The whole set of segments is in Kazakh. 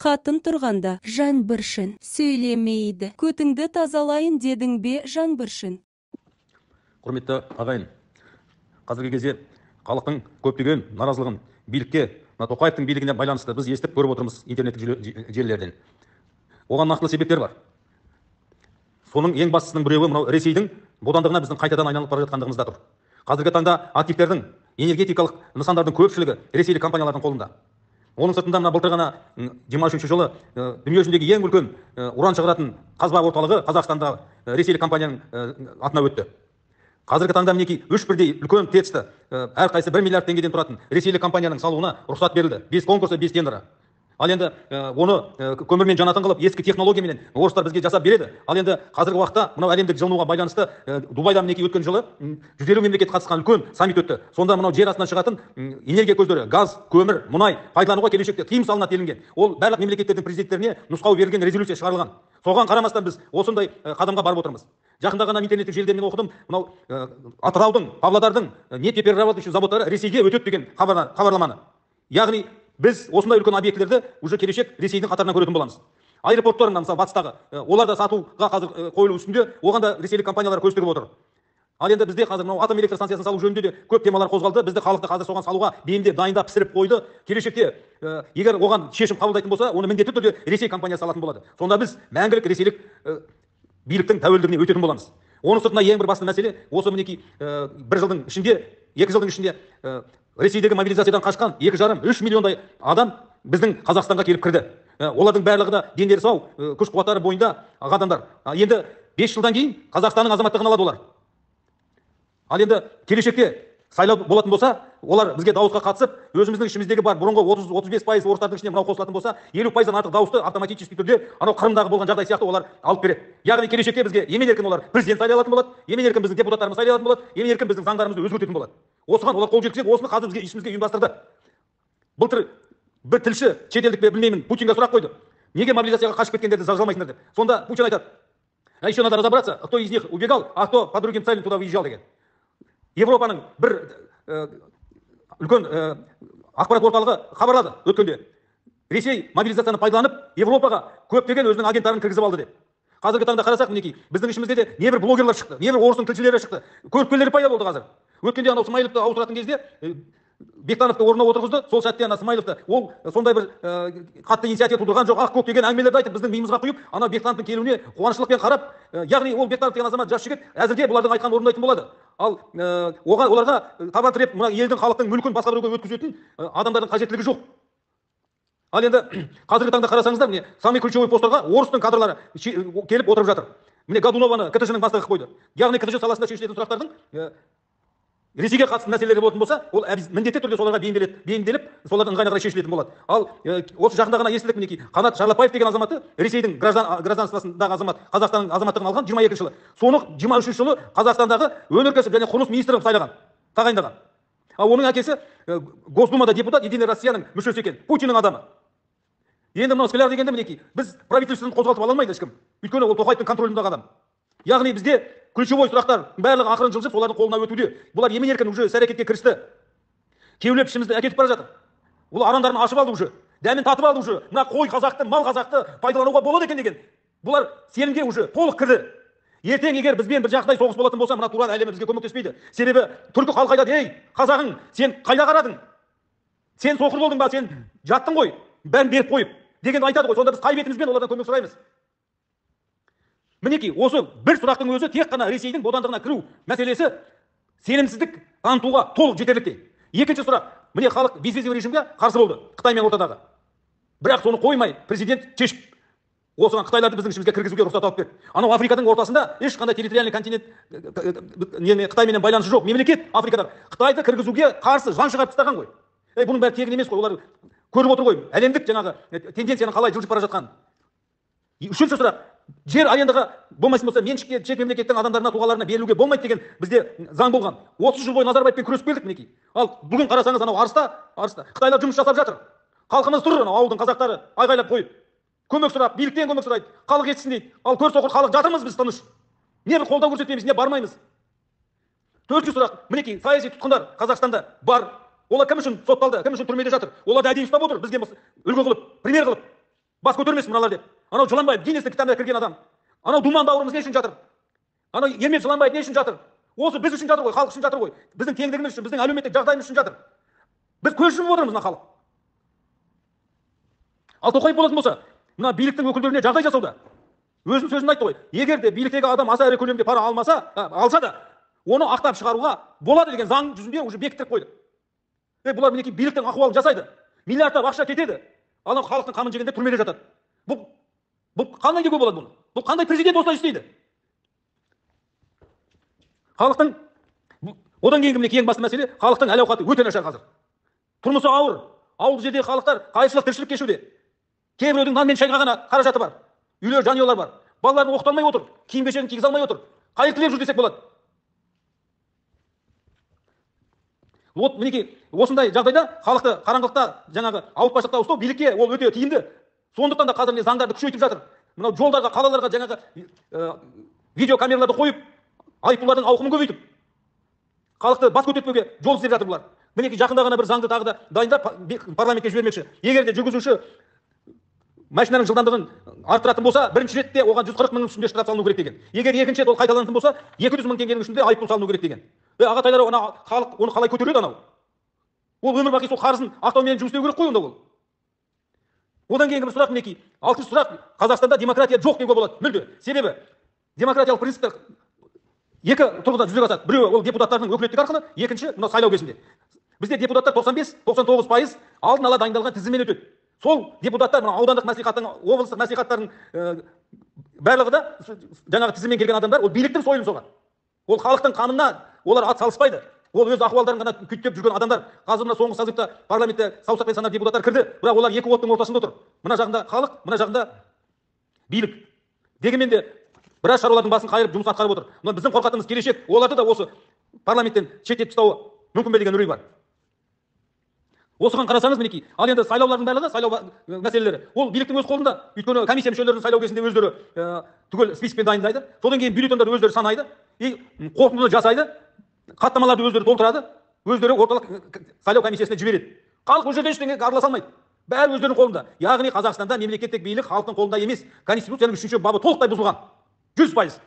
Қатын тұрғанда Жаңбыршын сөйлемейді. Көтіңді тазалайын дедің бе, Жаңбыршын? Құрметті ағайын, қазіргі кезде халықтың көптеген наразылығын билікке, Тоқаевтың билігіне байланысты біз естіп көріп отырмыз интернеттік желілерден. Оған нақты себептер бар. Соның ең бастысының біреуі мынау Ресейдің бодандығына біздің қайтадан айналып бара жатқандығымызда тұр. Қазіргі таңда активтердің, энергетикалық нысандардың көпшілігі ресейлік компаниялардың қолында. Оның сыртында мына былтыр ғана 23 жылы дүние жүзіндегі ең үлкен уран шығаратын қазба орталығы Қазақстанда ресейлік компанияның атына өтті. Қазіргі таңда мінеки 3 бірдей үлкен тесті әрқайсысы 1 миллиард теңгеден тұратын ресейлік компанияның салуына рұқсат берілді. 5 конкурсы, 5 тендері. Ал енді оны көмірмен жанатын қылып, ескі технологиямен орыстар бізге жасап береді. Ал енді қазіргі уақытта мынау әлемдік жылынуға байланысты Дубайда мінеки өткен жылы 150 мемлекет қатысқан үлкен саммит өтті. Сонда мынау жер астынан шығатын энергия көздері, газ, көмір, мұнай пайдалануға келешекте тыйым салынады делінген. Ол барлық мемлекеттердің президенттеріне нұсқау берілген резолюция шығарылған. Соған қарамастан біз осындай қадамға барып отырмыз. Жақында ғана интернеттік желілерден оқыдым, мынау Атыраудың, Павлодардың нефтеперерабатывающий заводтары Ресейге өтеді деген хабарламаны. Яғни біз осындай үлкен объектілерді уже келешек Ресейдің қатарынан көретін боламыз. Аэропорттарында мысалы батыстағы оларда сатуға қазір қойылу үстінде, оған да ресейлік компаниялар көз тігіп отыр. Ал енді бізде қазір мынау атом электр станциясын салу жөнінде де көп темалар қозғалды. Бізді халықты қазір соған салуға бейімдеп, дайындап, пісіріп қойды. Келешекте егер оған шешім қабылдайтын болса, оны міндетті түрде ресей компаниясы салатын болады. Сонда біз мәңгілік ресейлік биліктің тәуелділігіне өтетін боламыз. Оның сыртында ең бір басты мәселе осы мінеки бір жылдың ішінде, 2 жылдың ішінде Ресейдегі мобилизациядан қашқан 2,5-3 миллиондай адам біздің Қазақстанға келіп кірді. Олардың барлығы да дендері сау, күш қуаттары бойында адамдар. Енді 5 жылдан кейін Қазақстанның азаматтығын алады олар. Ал енді келешекте сайлау болатын болса, олар бізге дауысқа қатысып, өзіміздің ішіміздегі бар бұрынғы 30-35% орыстардың ішіне мынау қосылатын болса, 50%-дан артық дауысты автоматически түрде анау Қырымдағы болған жағдай сияқты олар алып береді. Яғни келешекте бізге емен-еркін олар президент сайланатын болады, емен-еркін біздің депутаттарымыз сайланатын болады, емен-еркін біздің заңдарымызды өзгертетін болады. Осыған олар қол жеткізіп, осыны қазір бізге ішімізге ұйымдастырды. Былтыр бір тілші шетелдік пе білмеймін, Путинге сұрақ қойды. Неге мобилизацияға қашып кеткендерді жазалмайсыңдар деп. Сонда Путин айтады: "А еще надо разобраться, кто из них убегал, а кто по другим целям туда выезжал" деген. Европаның бір үлкен ақпарат орталығы хабарлады өткенде. Ресей мобилизацияны пайдаланып, Европаға көптеген өзінің агенттарын кіргізіп алды деп. Қазіргі таңда қарасақ мінекей, біздің ішімізде де небір блогерлар шықты, небір орыстың тілшілері шықты. Көріпкелдері пайда болды қазір. Өткенде анау Смаиловты ауыстыратын кезде Бектановты орнына отырғызды. Сол сәтте ана Смаиловты ол сондай бір қатты инициатива тудырған жоқ, ақ-көк деген әңгімелерді айтып біздің миымызға құйып, ана Бектановтың келуіне қуаншылықпен қарап, яғни ол Бектанов деген азамат жас жігіт, әзірге бұлардың айтқан орындайтын болады. Ал оларға табан тіреп мына елдің халықтың мүлкін басқа біреуге өткізетін адамдардың қажеттілігі жоқ. Ал енді қазіргі таңда қарасаңыздар, міне самый ключевой посттарға орыстың кадрлары келіп отырып жатыр. Міне Годунованы КТЖ-нің бастығы қойды. Яғни КТЖ саласында шешілетін сұрақтардың Ресейге қатысты мәселелері болатын болса, ол міндетті түрде соларға бейімделіп, солардың ыңғайына қарай шешілетін болады. Ал осы жақында ғана естідік мінекей, Канат Шарлапаев деген азаматы, Ресейдің гражданствосындағы азамат, Қазақстанның азаматтығын алған 22 жылы. Соны 23 жылы Қазақстандағы өнеркәсіп және құрылыс министрі тағайындаған. Ал оның әкесі Госдумада депутат, Единой Россияның мүшесі екен, Путиннің адамы. Енді мынау Скляр дегенде мінекей, біз правительствоны қозғалтып ала алмайды ешкім. Өйткені ол Тоқаевтың контролындағы адам. Яғни бізде ключевой сұрақтар барлығы ақырын жылжып солардың қолына өтуде. Бұлар емен-еркін уже іс-әрекетке кірісті. Кеулеп ішімізді әкетіп бара жатыр. Ол арандарын ашып алды уже. Дәмін татып алды уже. Мына қой қазақты, мал қазақты пайдалануға болады екен деген. Бұлар сенімге уже толық кірді. Ертең егер бізбен бір жағдай соғыс болатын болса, мына Туран әлемі бізге көмектеспейді. Себебі түркі халқы айтады: "Ей, қазағың, сен қайда қарадың? Сен соқыр болдың ба? Сен жаттың ғой. Бәрін беріп қойып" деген айтады ғой. Сонда біз қай бетімізбен олардан көмек сұраймыз? Мінеки, осы бір сұрақтың өзі тек қана Ресейдің бодандығына кіру мәселесі сенімсіздік антуға толық жетерліктей. Екінші сұрақ, міне халық безвизовый режимге қарсы болды Қытаймен ортадағы. Бірақ соны қоймай президент шешіп, осыған Қытайларды біздің ішімізге кіргізуге рұқсат алып берді. Анау Африканың ортасында ешқандай территориальный континент Қытаймен байланысы жоқ мемлекет Африкада Қытайды кіргізуге қарсы заң шығарып тастаған ғой. Бұның бәрі тегін емес қой, олар көріп отыр ғой. Әлемдік жаңағы тенденцияны қалай жылжып бара жатқан. Үшінші сұрақ, жер арендаға болмасын болса, меншікке шет мемлекеттің адамдарына, тұлғаларына берілуге болмайды деген бізде заң болған. 30 жыл бойы Назарбаевпен күресіп келдік мінекей. Ал бүгін қарасаңыз анау арыста Қытайлар жұмыс жасап жатыр. Халқымыз тұр, анау ауылдың қазақтары айғайлап қойып, көмек сұрап, биліктен көмек сұрайды, халық жетсін дейді. Ал көрсоқыр халық жатырмыз біз тыныш. Не бір қолдау көрсетпейміз, не бармаймыз. 400 сұрақ, мінекей, саяси тұтқындар Қазақстанда бар. Олар кім үшін сотталды, кім үшін түрмеде жатыр? Олар да әдейі ұстап отыр, бізге үлгі қылып, пример қылып, бас көтермесін мыналар деп. Анау Жыланбаев Гиннестің кітабына кірген адам. Анау Думан бауырымыз не үшін жатыр? Анау Ермек Жыланбаев не үшін жатыр? Осы біз үшін жатыр ғой, халық үшін жатыр ғой. Біздің теңдігіміз үшін, біздің әлеуметтік жағдайымыз үшін жатыр. Біз көз жұмып отырмыз мына халық. Ал Тоқаев болатын болса, мына биліктің өкілдеріне жағдай жасауда. Өзінің сөзін айтты ғой. Егер де биліктегі адам аса ірі көлемде пара алса да, оны ақтап шығаруға болады деген заң жүзінде уже бекітіп қойды. Бұлар мінекей биліктің ахуалын жасайды. Миллиардтар ақша кетеді. Анау халықтың қамын жегенде түрмеде жатады. Бұл қандай дегенге болады бұны? Бұл қандай президент осылай істейді? Халықтың одан кейінгі мінекей ең басты мәселе халықтың әл-ауқаты өте нашар қазір. Тұрмысы ауыр. Ауыл жердегі халықтар қайшылық тіршілік кешуде. Кейбіреудің нан мен шайға ғана қаражаты бар. Үйлер жанұялар бар. Балаларын оқыталмай отыр. Киім-кешегін кигізе алмай отыр. Қайыр тілеп жүр десек болады. Вот мінекей осындай жағдайда халықты қараңғылықта, жаңағы ауыртпашылықта ұстау билікке ол өте тиімді. Сондықтан да қазір заңдарды күшейтіп жатыр. Мынау жолдарға, қалаларға жаңағы видеокамераларды қойып, айыппұлдардың ауқымын көбейтіп, халықты бас көтертпеуге жол іздеп жатыр бұлар. Мінекей жақында ғана бір заңды тағы да дайындап парламентке жібермекші. Егер де жүргізуші машинаның жылдамдығын арттыратын болса, бірінші ретте оған 140 мың теңге штраф салыну керек деген. Егер екінші рет ол қайталанатын болса, 200 мың теңгенің ішінде айыппұл салыну керек деген. Ағатайлар халық оны қалай көтереді анау? Ол өмір бақи сол қарызын ақтаумен жұмыс істеу керек қой онда ол. Одан кейінгі бір сұрақ мінекей. Алтыншы сұрақ, Қазақстанда демократия жоқ деуге болады. Мүлде. Себебі демократиялық принциптер екі тұрғыда жүзеге асады. Біреуі ол депутаттардың өкілеттік арқылы, екінші мына сайлау кезінде. Бізде депутаттар 95-99% алдын ала дайындалған тізіммен өтеді. Сол депутаттар мына аудандық мәслихаттың, облыстық мәслихаттардың барлығы да жаңағы тізіммен келген адамдар, ол биліктің сойылын соған. Ол халықтың қанына олар ат салыспайды. Ол өз ахуалдарын ғана күйттеп жүрген адамдар. Қазір мына соңғы созывта парламентте саусақпен санап депутаттар кірді. Бірақ олар екі оттың ортасында отыр. Мына жағында халық, мына жағында билік. Дегенмен де біраз шаруалардың басын қайырып жұмыс атқарып отыр. Мына біздің қорқатымыз келешек. Оларды да осы парламенттен шеттетіп тастауы мүмкін бе деген үрей бар. Осыған қарасаңыз мінекей, ал енді сайлаулардың барлығы сайлау мәселелері. Ол биліктің өз қолында. Өйткені комиссия мүшелерін сайлау кезінде өздері түгел спискпен дайындайды. Содан кейін бюллетендерді өздері санайды. Қорытындыны жасайды. Хаттамаларды өздері толтырады, өздері орталық сайлау комиссиясына жібереді. Халық бұл жерде ештеңеге араласа алмайды. Бәрі өздерінің қолында. Яғни Қазақстанда мемлекеттік билік халықтың қолында емес. Конституцияның 3-ші бабы толықтай бұзылған. 100%.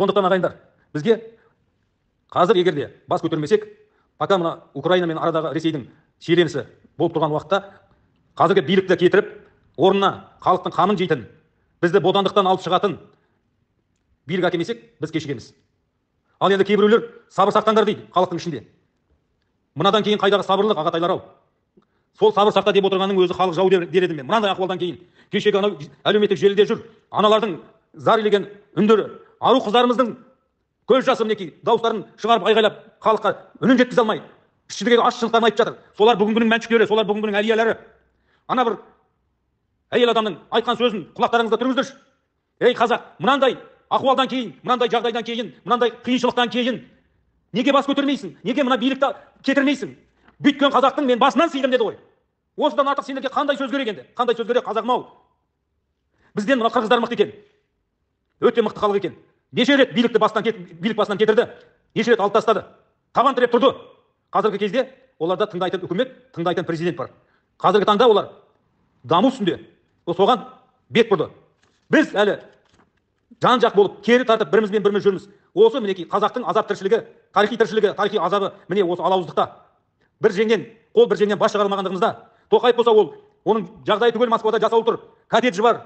Сондықтан ағайындар, бізге қазір егер де бас көтермесек, пока мына Украина мен арадағы Ресейдің шиеленісі болып тұрған уақытта қазіргі билікті кетіріп, орнына халықтың қамын жейтін, бізді бодандықтан алып шығатын билік әкелмесек, біз кешігеміз. Ал енді кейбіреулер сабыр сақтаңдар дейді халықтың ішінде. Мынадан кейін қайдағы сабырлық ағатайлар ау? Сол сабыр сақта деп отырғанның өзі халық жау дер едім мен. Мынандай ахуалдан кейін кешегі анау әлеуметтік желіде жүр аналардың зар илеген үндері, ару қыздарымыздың көз жасы мінекей дауыстарын шығарып айғайлап халыққа үнін жеткізе алмай ішіндегі ашшылықтарын айтып жатыр. Солар бүгінгінің мәншүктері, солар бүгінгінің әлиялары. Ана бір әйел адамның айтқан сөзін құлақтарыңызда түріңіздерші. Ей қазақ, мынандай ахуалдан кейін, мынандай жағдайдан кейін, мынандай қиыншылықтан кейін неге бас көтермейсің? Неге мына билікті кетірмейсің? Бүйткен қазақтың мен басынан сыйдым деді ғой. Осыдан артық сендерге қандай сөз керек енді? Қандай сөз керек қазағым-ау? Бізден мына қырғыздар мықты екен. Өте мықты халық екен. Неше рет билікті билік басынан кетірді. Неше рет алып тастады. Табан тіреп тұрды. Қазіргі кезде оларда тыңдайтын үкімет, тыңдайтын президент бар. Қазіргі таңда олар даму үстінде. Соған бет бұрды. Біз әлі жан-жақ болып, кері тартып бірімізбен біріміз жүрміз. Осы мінекей қазақтың азап тіршілігі, тарихи азабы міне осы алауыздықта. Бір жеңнен, қол бір жеңнен бас шығарылмағандығымызда. Тоқаев болса ол, оның жағдайы түгел Москвада жасалып тұр. Коттеджі бар,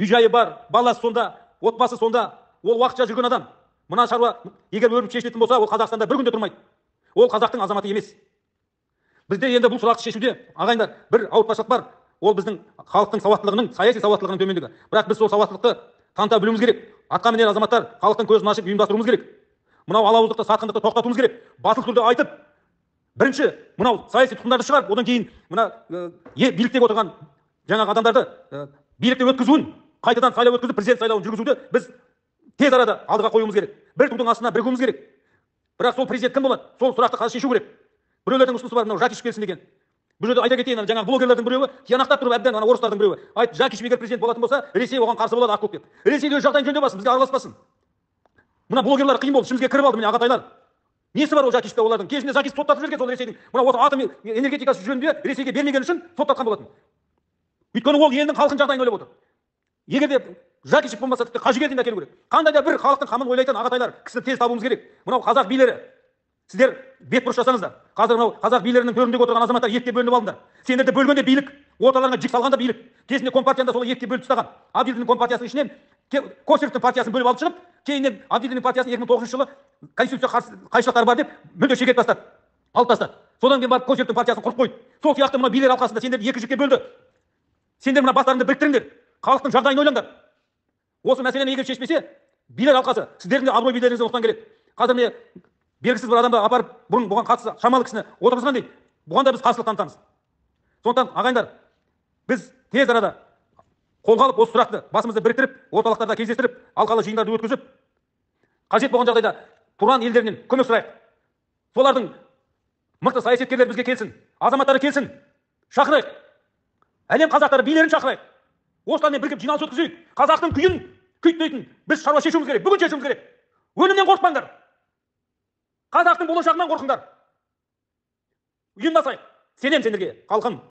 үй-жайы бар, баласы сонда, отбасы сонда. Ол уақытша жүрген адам. Мына шаруа егер өріп шешілетін болса, ол Қазақстанда бір күнде тұрмайды. Ол қазақтың азаматы емес. Бізде енді бұл сұрақты шешуде ағайындар бір ауыртпашылық бар. Ол біздің халықтың сауаттылығының, саяси сауаттылығының төмендігі. Бірақ біз сол сауаттылықты таныта білуіміз керек. Атқа мінер азаматтар халықтың көзін ашып ұйымдастыруымыз керек. Мынау алауыздықты, сатқындықты тоқтатуымыз керек. Батыл түрде айтып, бірінші мынау саяси тұтқындарды шығарып, одан кейін мына биліктегі отырған жаңағы адамдарды билікке өткізуін, қайтадан сайлау өткізіп, президент сайлауын жүргізуді біз тез арада алдыға қоюымыз керек. Бір тудың астына бір көміз керек. Бірақ сол президент кім болады? Сол сұрақты қазір шешу керек. Біреулердің ұсынысы бар, мынау Жакиш келсін деген. Бұл жерде айта кетейін, жаңағы блогерлердің біреуі, тиянақтап тұрып әбден, орыстардың біреуі. Айт, Жакиш егер президент болатын болса, Ресей оған қарсы болады, ақ көк деп. Ресей өз жағдайын жөндеп алсын, бізге араласпасын. Мына блогерлар қиын болды, ішімізге кіріп алды міне ағатайлар. Несі бар ол Жакишта олардың? Кезінде Жакиш топтатып жүрген сол Ресейдің. Мына осы атом энергетикасы жөнінде Ресейге бермеген үшін топтатқан болатын. Өйткені ол елдің халқын жағдайын ойлап отыр. Егер де Жакишев болмаса тіпті Қажыгелдинді әкелу керек. Қандай да бір халықтың қамын ойлайтын ағатайлар кісіні тез табуымыз керек. Мынау қазақ билері, сіздер бет бұрыш жасаңыздар. Қазір мынау қазақ билерінің төріндегі отырған азаматтар екіге бөлініп алындар. Сендерді бөлгенде билік, орталарыңа жік салғанда билік. Кезінде компартияны да солай екіге бөліп тастаған. Абдилдиннің компартиясының ішінен Косыровтың партиясын бөліп алып шығып, кейіннен Абдилдиннің партиясын 2009 жылы конституция қайшылықтары бар деп мүлде шегеріп тастады. Алып тастады. Содан кейін барып Косыровтың партиясын құрып қойды. Сол сияқты мына билер алқасында сендерді екі жікке бөлді. Сендер мына бастарыңды біріктіріңдер. Халықтың жағдайын ойлаңдар. Осы мәселені егер шешпесе, билер алқасы сіздердің абырой билеріңізді ұлықтан келеді. Қазір міне белгісіз бір адамды апарып бұрын бұған қатысы шамалы кісіні отырғызған дейді. Бұған да біз қарсылық танытамыз. Сондықтан ағайындар, біз тез арада қолға алып осы сұрақты басымызды біріктіріп, орталықтарда кездестіріп, алқалы жиындарды өткізіп, қажет болған жағдайда тұрған елдерінен көмек сұрайық. Солардың мықты саясаткерлері бізге келсін, азаматтары келсін, шақырайық. Әлем қазақтары билерін шақырайық. Осылармен бірігіп жиналыс өткізейік. Қазақтың күйін күйттейтін біз шаруа шешуіміз керек. Бүгін шешуіміз керек. Өлімнен қорықпаңдар. Қазақтың болашағынан қорқыңдар. Ұйымдасайық. Сенем сендерге, халқым.